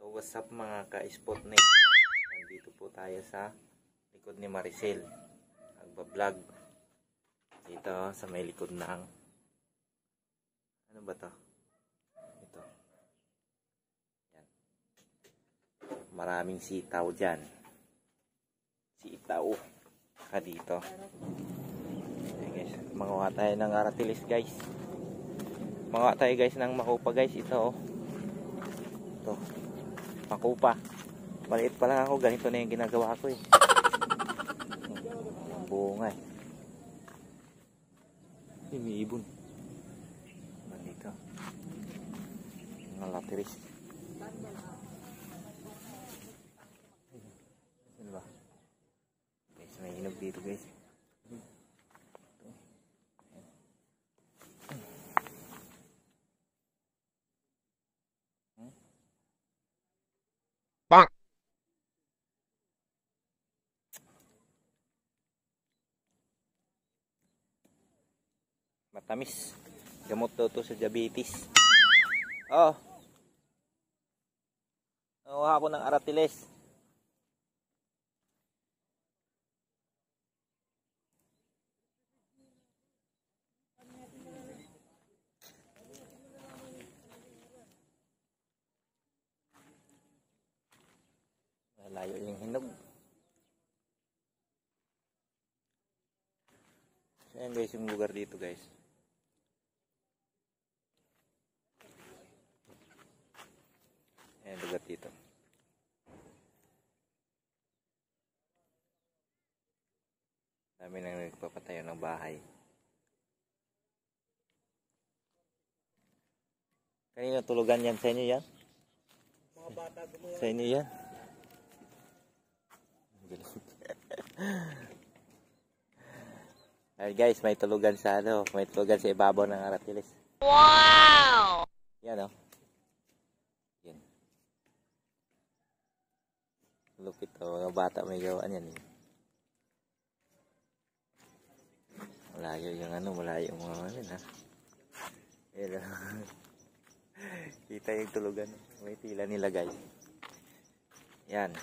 So what's up mga ka-spot net, nandito po tayo sa likod ni Maricel, nagbablog dito sa may likod ng ano ba to? Ito. Yan. Maraming sitaw dyan, sitaw dito. Ayan guys, magawa tayo ng aratilis guys, magawa tayo guys ng makupa guys. Ito oh, ito makupa, maliit pa lang ako, ganito na yung ginagawa ko eh. Ang bunga eh, umiibon dito ang aratilis. Ano ba guys, may hinog dito guys. Matamis, gamot daw to sa diabetes. Oh, nakuha ako ng aratilis. Malayo yung hinog. So yan guys yung lugar dito guys. Lugar dito. Dami nang nagpapatayo ng bahay. Kanina tulugan yan sa inyo yan? Mga bata gumawa. Sa inyo yan? Alright guys, may tulugan sa ano, may tulugan sa ibabaw ng aratilis. Wow! Yan oh. Lupit o, mga bata may gawaan yan eh. Malayo yung ano, malayo yung mga ano ah. Pero kita yung tulugan, may tila nila guys. Yan.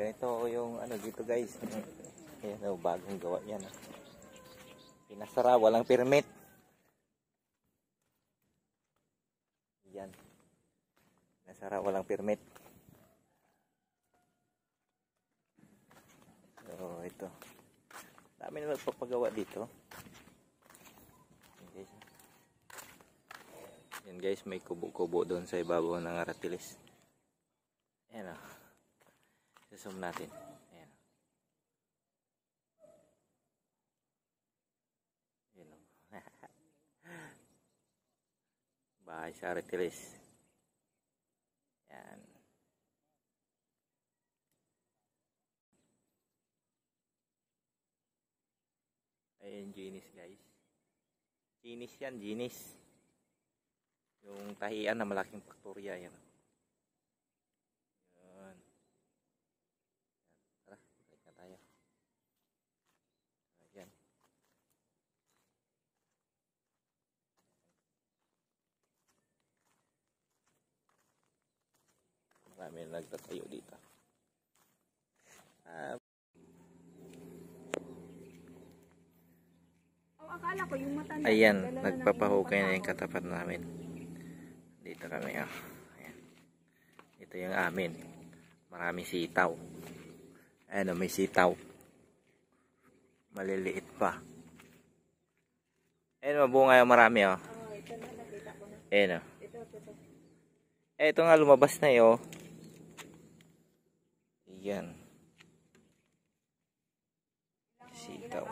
Ganito yung ano dito guys. Ayan o, bagong gawa yan. Pinasara, walang permit. Yan. Pinasara, walang permit. So, ito. Dami na magpapagawa dito. Yan guys, may kubo-kubo doon sa ibabaw ng aratilis. Ayan o. Zoom natin. Ayan. Ayan. Bahay sa aratilis. Ayan. Ayan, ginis guys. Ginis yan, ginis. Yung tahian na malaking faktorya yan. May nagtatayo dito. Ayan, nagpapahukay na yung katapat namin. Dito kami ah. Ayan. Ito yung amin. Marami sitaw. Ayan, may sitaw. Maliliit pa. Ayan, mabunga yung marami ah. Ayan ah. Ito nga, lumabas na yun. Ayan. Sitaw.